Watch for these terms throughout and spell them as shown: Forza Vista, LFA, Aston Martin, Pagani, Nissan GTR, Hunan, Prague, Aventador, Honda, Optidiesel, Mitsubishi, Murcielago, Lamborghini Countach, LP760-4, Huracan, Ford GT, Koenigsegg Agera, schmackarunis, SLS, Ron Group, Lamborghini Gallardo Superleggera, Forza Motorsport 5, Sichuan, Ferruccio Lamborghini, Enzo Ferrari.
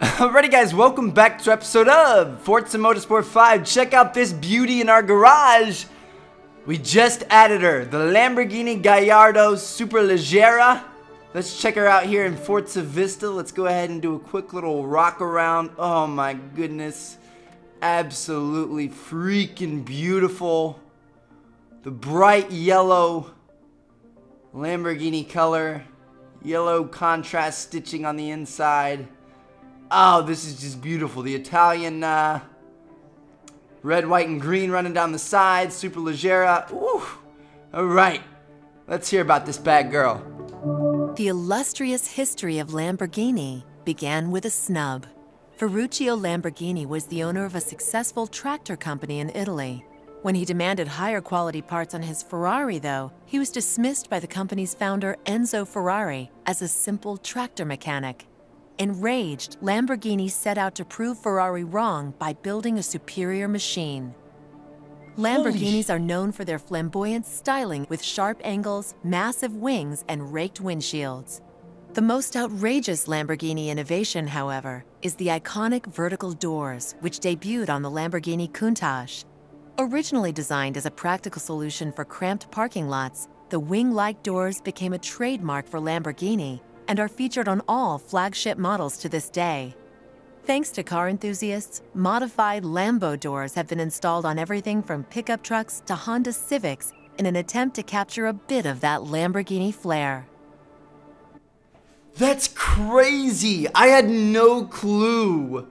Alrighty guys, welcome back to episode of Forza Motorsport 5. Check out this beauty in our garage. We just added her, the Lamborghini Gallardo Superleggera. Let's check her out here in Forza Vista. Let's go ahead and do a quick little rock around. Oh my goodness. Absolutely freaking beautiful. The bright yellow Lamborghini color. Yellow contrast stitching on the inside. Oh, this is just beautiful. The Italian red, white, and green running down the side. Superleggera. Ooh. All right. Let's hear about this bad girl. The illustrious history of Lamborghini began with a snub. Ferruccio Lamborghini was the owner of a successful tractor company in Italy. When he demanded higher quality parts on his Ferrari, though, he was dismissed by the company's founder, Enzo Ferrari, as a simple tractor mechanic. Enraged, Lamborghini set out to prove Ferrari wrong by building a superior machine. Lamborghinis are known for their flamboyant styling with sharp angles, massive wings, and raked windshields. The most outrageous Lamborghini innovation, however, is the iconic vertical doors, which debuted on the Lamborghini Countach. Originally designed as a practical solution for cramped parking lots, the wing-like doors became a trademark for Lamborghini and are featured on all flagship models to this day. Thanks to car enthusiasts, modified Lambo doors have been installed on everything from pickup trucks to Honda Civics in an attempt to capture a bit of that Lamborghini flair. That's crazy! I had no clue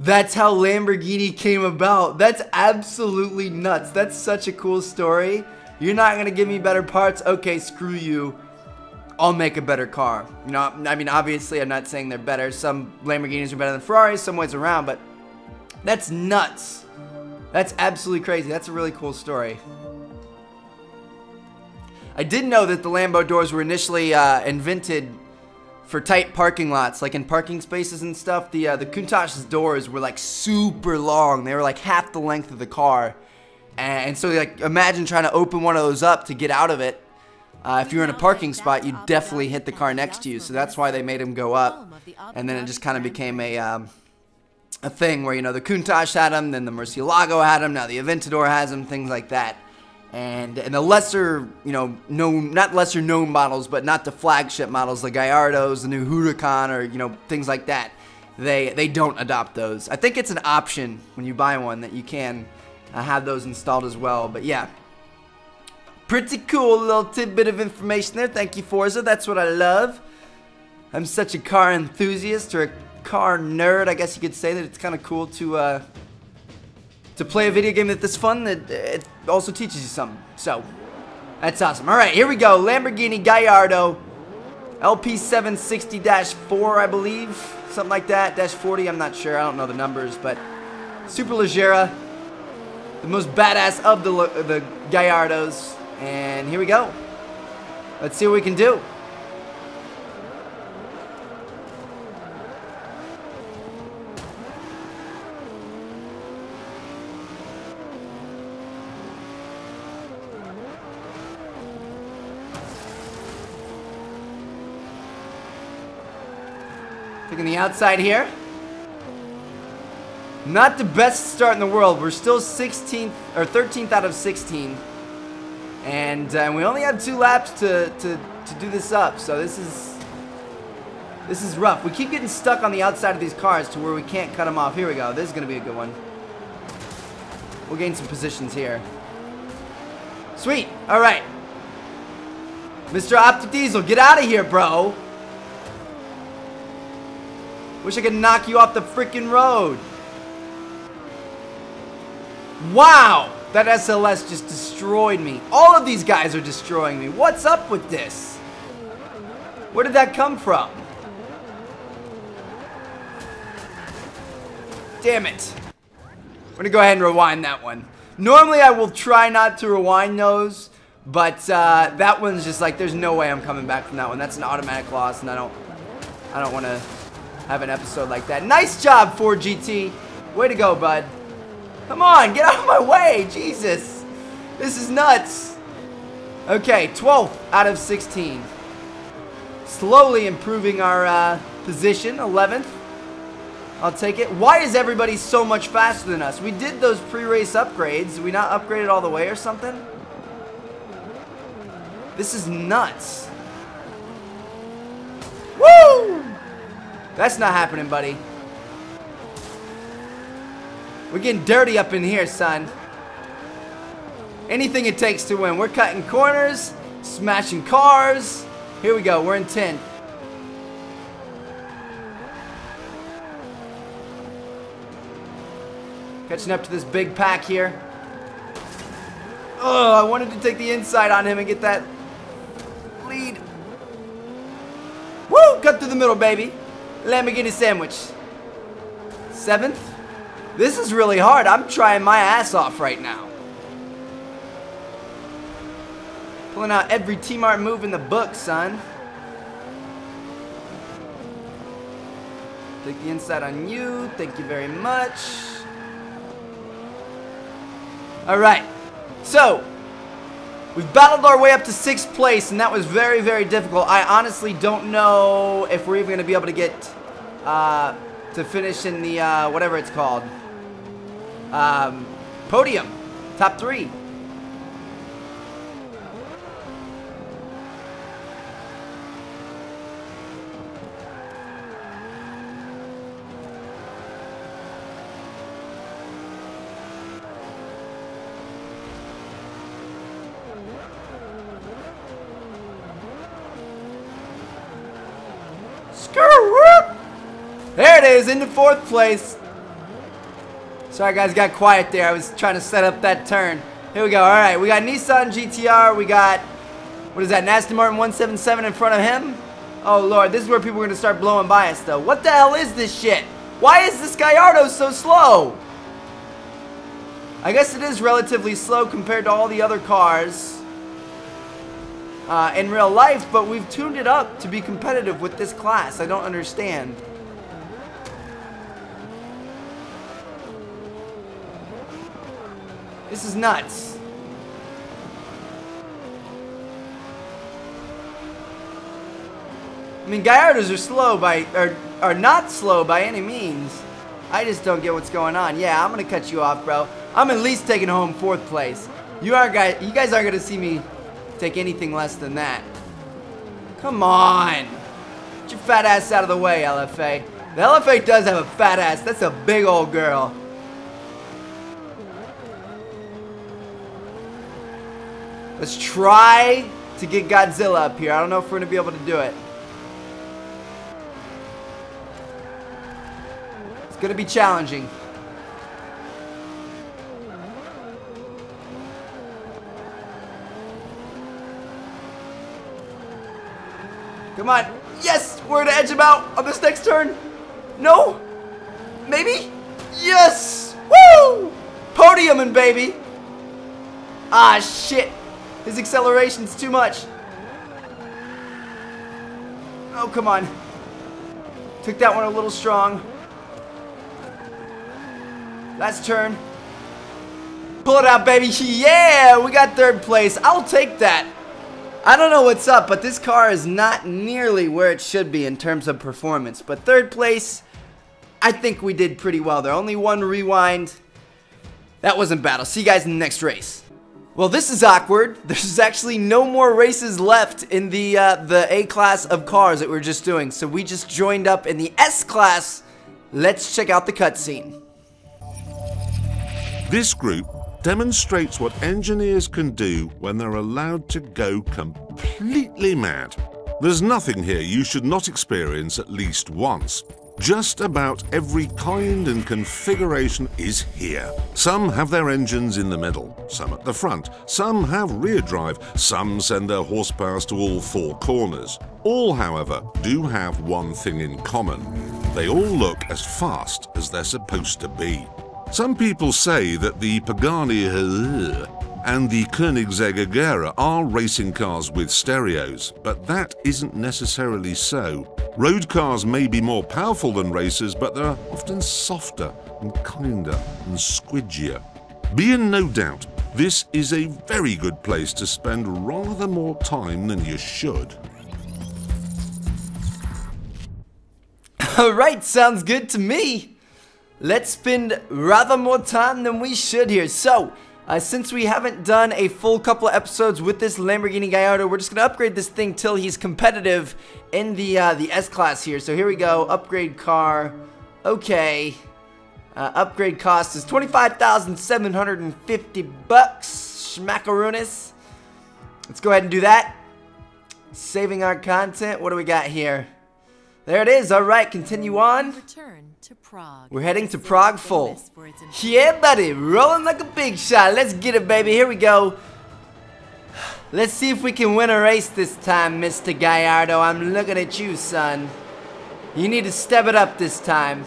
that's how Lamborghini came about. That's absolutely nuts. That's such a cool story. You're not gonna give me better parts? Okay, screw you. I'll make a better car. You know, I mean, obviously, I'm not saying they're better. Some Lamborghinis are better than Ferraris, some ways around, but that's nuts. That's absolutely crazy. That's a really cool story. I did know that the Lambo doors were initially invented for tight parking lots, like in parking spaces and stuff. The Countach's doors were like super long. They were like half the length of the car. And so like imagine trying to open one of those up to get out of it. If you're in a parking spot, you definitely hit the car next to you, so that's why they made him go up. And then it just kind of became a thing where, you know, the Countach had him, then the Murcielago had him, now the Aventador has him, things like that. And the lesser, you know, not lesser known models, but not the flagship models, the Gallardos, the new Huracan, or, you know, things like that. They don't adopt those. I think it's an option when you buy one that you can have those installed as well, but yeah. Pretty cool little tidbit of information there. Thank you, Forza. That's what I love. I'm such a car enthusiast or a car nerd. I guess you could say that it's kind of cool to play a video game that's this fun that it also teaches you something. So, that's awesome. All right, here we go. Lamborghini Gallardo LP760-4, I believe. Something like that. Dash 40, I'm not sure. I don't know the numbers, but Superleggera, the most badass of the Gallardos. And here we go. Let's see what we can do. Taking the outside here. Not the best start in the world. We're still 16th or 13th out of 16. And we only have 2 laps to do this up, so this is rough. We keep getting stuck on the outside of these cars to where we can't cut them off. Here we go. This is going to be a good one. We'll gain some positions here. Sweet. All right. Mr. Optidiesel, get out of here, bro. Wish I could knock you off the freaking road. Wow. That SLS just destroyed me. All of these guys are destroying me. What's up with this? Where did that come from? Damn it. I'm gonna go ahead and rewind that one. Normally I will try not to rewind those, but that one's just like, there's no way I'm coming back from that one. That's an automatic loss, and I don't want to have an episode like that. Nice job, Ford GT. Way to go, bud. Come on, get out of my way, Jesus. This is nuts. Okay, 12th out of 16. Slowly improving our position, 11th. I'll take it. Why is everybody so much faster than us? We did those pre-race upgrades. Did we not upgrade it all the way or something? This is nuts. Woo! That's not happening, buddy. We're getting dirty up in here, son. Anything it takes to win. We're cutting corners, smashing cars. Here we go. We're in 10. Catching up to this big pack here. Oh, I wanted to take the inside on him and get that lead. Woo! Cut through the middle, baby. Lamborghini sandwich. 7th. This is really hard. I'm trying my ass off right now. Pulling out every T-Mart move in the book, son. Take the inside on you. Thank you very much. Alright, so we've battled our way up to 6th place, and that was very, very difficult. I honestly don't know if we're even going to be able to get to finish in the, whatever it's called, podium, top 3. There it is, into 4th place. Sorry guys, got quiet there. I was trying to set up that turn. Here we go. All right, we got Nissan GTR. We got, what is that, an Aston Martin 177 in front of him? Oh Lord, this is where people are gonna start blowing by us though. What the hell is this shit? Why is this Gallardo so slow? I guess it is relatively slow compared to all the other cars in real life, but we've tuned it up to be competitive with this class. I don't understand. This is nuts. I mean, Gallardos are slow by, are not slow by any means. I just don't get what's going on. Yeah, I'm gonna cut you off, bro. I'm at least taking home 4th place. You guys aren't gonna see me take anything less than that. Come on, get your fat ass out of the way, LFA. The LFA does have a fat ass. That's a big old girl. Let's try to get Godzilla up here. I don't know if we're going to be able to do it. It's going to be challenging. Come on. Yes! We're going to edge him out on this next turn. No? Maybe? Yes! Woo! Podiuming, baby! Ah, shit. His acceleration's too much. Oh, come on. Took that one a little strong. Last turn. Pull it out, baby. Yeah, we got 3rd place. I'll take that. I don't know what's up, but this car is not nearly where it should be in terms of performance. But 3rd place, I think we did pretty well there. Only one rewind. That wasn't bad. I'll see you guys in the next race. Well, this is awkward. There's actually no more races left in the A class of cars that we were just doing. So we just joined up in the S class. Let's check out the cutscene. This group demonstrates what engineers can do when they're allowed to go completely mad. There's nothing here you should not experience at least once. Just about every kind and configuration is here. Some have their engines in the middle, some at the front, some have rear drive, some send their horsepower to all 4 corners. All, however, do have one thing in common. They all look as fast as they're supposed to be. Some people say that the Pagani and the Koenigsegg Agera are racing cars with stereos, but that isn't necessarily so. Road cars may be more powerful than racers, but they're often softer and kinder and squidgier. Be in no doubt, this is a very good place to spend rather more time than you should. Alright, sounds good to me. Let's spend rather more time than we should here. So, since we haven't done a full couple of episodes with this Lamborghini Gallardo, we're just going to upgrade this thing till he's competitive in the S-Class here. So here we go, upgrade car, okay. Upgrade cost is 25,750 bucks, schmackarunis. Let's go ahead and do that. Saving our content, what do we got here? There it is, alright, continue on. Return to Prague. We're heading to Prague full. Yeah, buddy, rolling like a big shot. Let's get it, baby, here we go. Let's see if we can win a race this time, Mr. Gallardo. I'm looking at you, son. You need to step it up this time.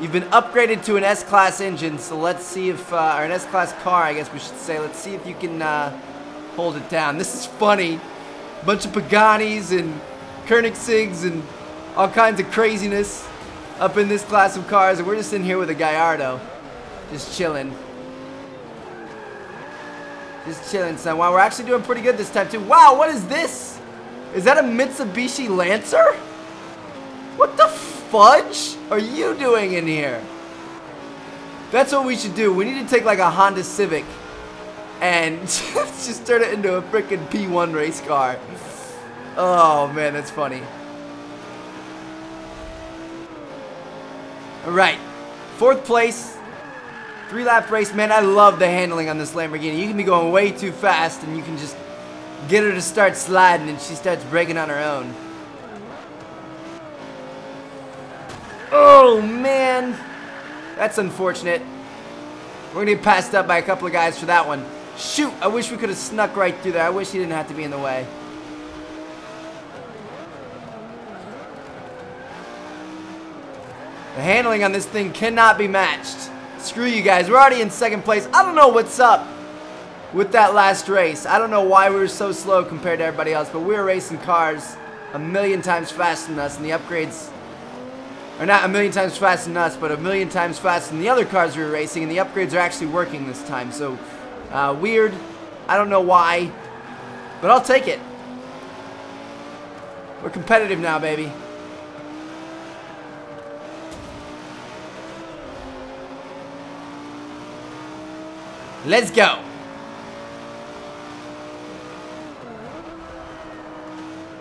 You've been upgraded to an S-Class engine, so let's see if, or an S-Class car, I guess we should say. Let's see if you can hold it down. This is funny. Bunch of Paganis and Koenigsegs and all kinds of craziness up in this class of cars, and we're just in here with a Gallardo, just chilling. Just chilling, son. Wow, we're actually doing pretty good this time, too. Wow, what is this? Is that a Mitsubishi Lancer? What the fudge are you doing in here? That's what we should do. We need to take, like, a Honda Civic and just turn it into a freaking P1 race car. Oh, man, that's funny. Alright, 4th place, 3-lap race. Man, I love the handling on this Lamborghini. You can be going way too fast, and you can just get her to start sliding, and she starts braking on her own. Oh, man. That's unfortunate. We're going to get passed up by a couple of guys for that one. Shoot, I wish we could have snuck right through there. I wish he didn't have to be in the way. The handling on this thing cannot be matched. Screw you guys. We're already in second place. I don't know what's up with that last race. I don't know why we were so slow compared to everybody else, but we were racing cars a million times faster than us, and the upgrades are not a million times faster than us, but a million times faster than the other cars we were racing, and the upgrades are actually working this time. So, weird. I don't know why, but I'll take it. We're competitive now, baby. Let's go.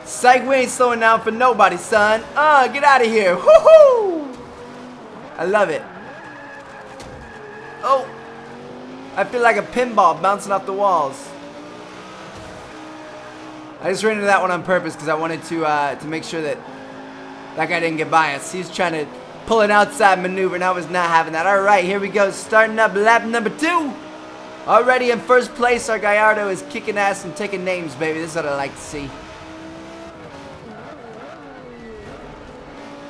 Psych, we ain't slowing down for nobody, son. Get out of here. Woohoo! I love it. Oh, I feel like a pinball bouncing off the walls. I just ran into that one on purpose because I wanted to make sure that that guy didn't get by us. He's trying to pull an outside maneuver, and I was not having that. All right, here we go. Starting up lap number 2. Already in first place, our Gallardo is kicking ass and taking names, baby. This is what I like to see.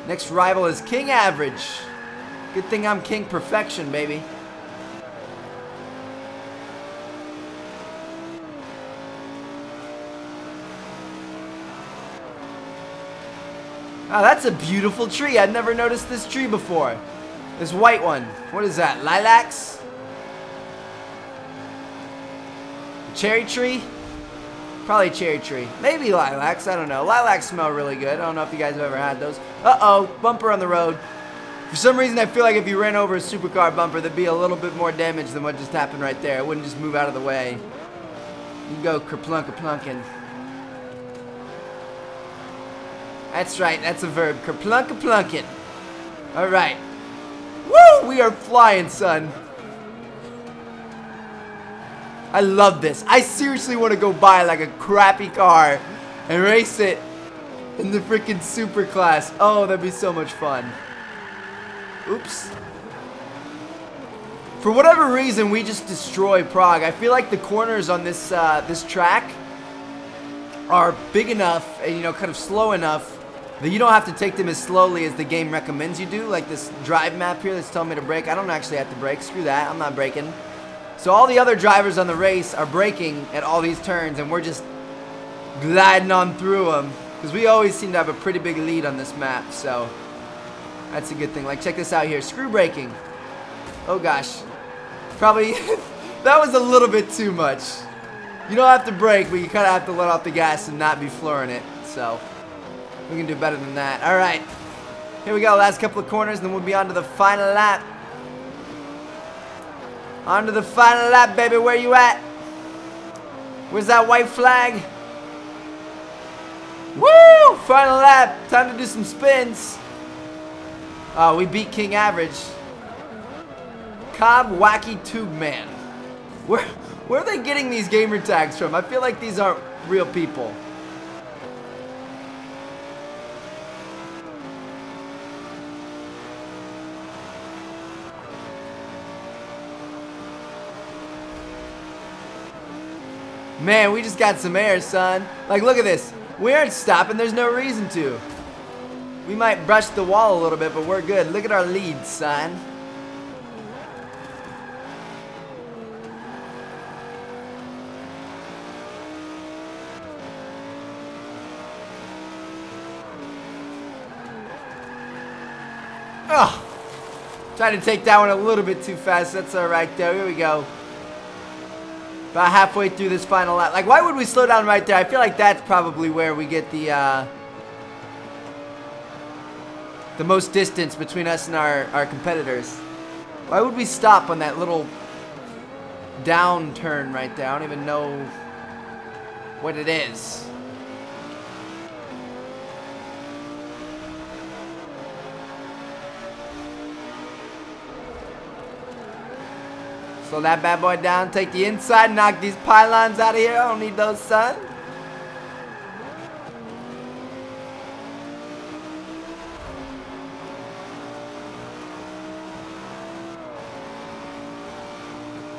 Next rival is King Average. Good thing I'm King Perfection, baby. Oh, that's a beautiful tree. I'd never noticed this tree before. This white one. What is that? Lilacs? Cherry tree? Probably cherry tree. Maybe lilacs, I don't know. Lilacs smell really good. I don't know if you guys have ever had those. Uh-oh, bumper on the road. For some reason, I feel like if you ran over a supercar bumper, there'd be a little bit more damage than what just happened right there. It wouldn't just move out of the way. You go kerplunk-a-plunkin'. That's right, that's a verb. Kerplunk-a-plunkin'. All right. Woo, we are flying, son. I love this. I seriously want to go buy like a crappy car and race it in the freaking super class. Oh, that'd be so much fun. Oops. For whatever reason, we just destroy Prague. I feel like the corners on this this track are big enough and, you know, kind of slow enough that you don't have to take them as slowly as the game recommends you do. Like this drive map here that's telling me to brake. I don't actually have to brake. Screw that. I'm not braking. So all the other drivers on the race are braking at all these turns, and we're just gliding on through them because we always seem to have a pretty big lead on this map, so that's a good thing. Like, check this out here. Screw braking. Oh, gosh. Probably that was a little bit too much. You don't have to brake, but you kind of have to let off the gas and not be flooring it, so we can do better than that. All right. Here we go, last couple of corners, and then we'll be on to the final lap. On to the final lap, baby. Where you at? Where's that white flag? Woo! Final lap. Time to do some spins. Oh, we beat King Average. Cobb Wacky Tube Man. Where are they getting these gamer tags from? I feel like these aren't real people. Man, we just got some air, son. Like, look at this. We aren't stopping. There's no reason to. We might brush the wall a little bit, but we're good. Look at our lead, son. Oh, trying to take that one a little bit too fast. That's all right, though. Here we go. About halfway through this final lap. Like, why would we slow down right there? I feel like that's probably where we get the most distance between us and our competitors. Why would we stop on that little downturn right there? I don't even know what it is. Slow that bad boy down, take the inside, knock these pylons out of here. I don't need those, son.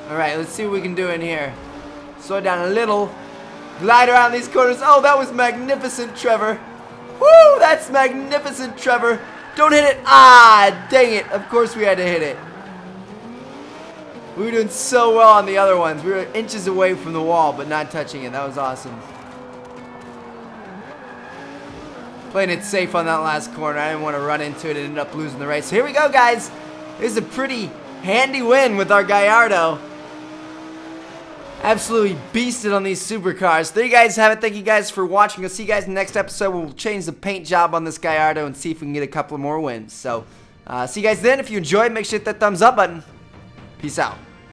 Alright, let's see what we can do in here. Slow down a little. Glide around these corners. Oh, that was magnificent, Trevor. Woo, that's magnificent, Trevor. Don't hit it. Ah, dang it. Of course we had to hit it. We were doing so well on the other ones. We were inches away from the wall, but not touching it. That was awesome. Playing it safe on that last corner. I didn't want to run into it. It ended up losing the race. So here we go, guys. This is a pretty handy win with our Gallardo. Absolutely beasted on these supercars. There you guys have it. Thank you guys for watching. I'll see you guys in the next episode. We'll change the paint job on this Gallardo and see if we can get a couple more wins. So, see you guys then. If you enjoyed, make sure to hit that thumbs up button. Peace out.